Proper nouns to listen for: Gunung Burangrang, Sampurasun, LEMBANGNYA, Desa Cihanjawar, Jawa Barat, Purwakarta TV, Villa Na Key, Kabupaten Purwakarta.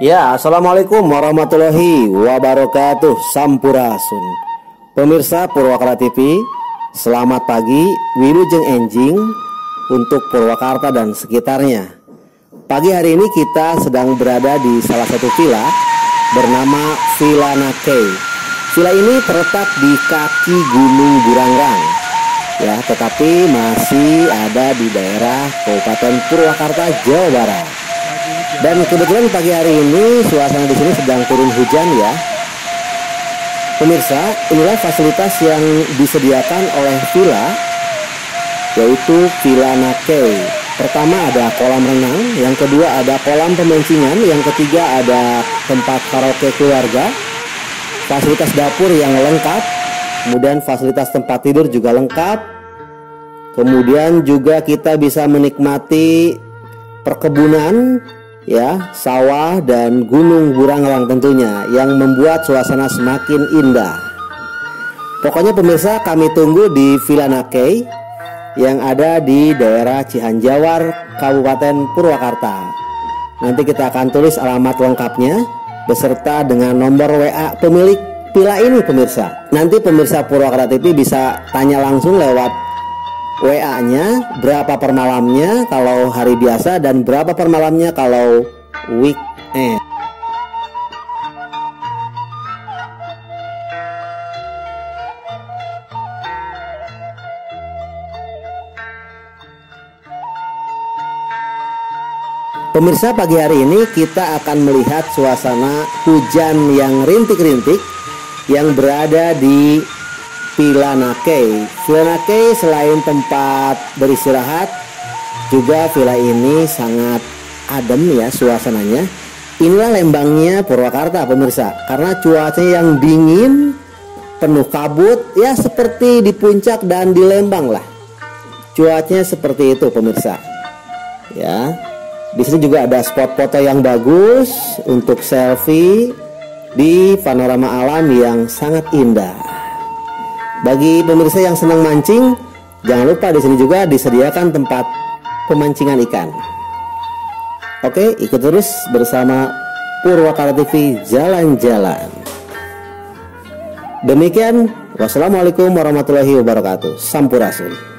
Ya, assalamualaikum warahmatullahi wabarakatuh. Sampurasun. Pemirsa Purwakarta TV, selamat pagi, wilujeng enjing untuk Purwakarta dan sekitarnya. Pagi hari ini kita sedang berada di salah satu villa bernama Villa Na Key. Villa ini terletak di kaki Gunung Burangrang, ya, tetapi masih ada di daerah Kabupaten Purwakarta, Jawa Barat. Dan kebetulan pagi hari ini suasana di sini sedang turun hujan, ya. Pemirsa, inilah fasilitas yang disediakan oleh villa, yaitu Villa Na Key. Pertama ada kolam renang, yang kedua ada kolam pemancingan, yang ketiga ada tempat karaoke keluarga, fasilitas dapur yang lengkap, kemudian fasilitas tempat tidur juga lengkap. Kemudian juga kita bisa menikmati perkebunan, ya, sawah dan Gunung Burangrang tentunya, yang membuat suasana semakin indah. Pokoknya pemirsa, kami tunggu di Villa Na Key yang ada di daerah Cihanjawar, Kabupaten Purwakarta. Nanti kita akan tulis alamat lengkapnya beserta dengan nomor WA pemilik villa ini, pemirsa. Nanti pemirsa Purwakarta TV bisa tanya langsung lewat WA-nya berapa per malamnya kalau hari biasa dan berapa per malamnya kalau weekend. Pemirsa, pagi hari ini kita akan melihat suasana hujan yang rintik-rintik yang berada di Villa Na Key. Villa Na Key selain tempat beristirahat, juga villa ini sangat adem, ya, suasananya. Inilah lembangnya Purwakarta, pemirsa, karena cuacanya yang dingin, penuh kabut, ya, seperti di puncak dan di Lembang lah. Cuacanya seperti itu, pemirsa. Ya, di sini juga ada spot foto yang bagus untuk selfie di panorama alam yang sangat indah. Bagi pemirsa yang senang mancing, jangan lupa di sini juga disediakan tempat pemancingan ikan. Oke, ikut terus bersama Purwakarta TV jalan-jalan. Demikian, wassalamualaikum warahmatullahi wabarakatuh. Sampurasun.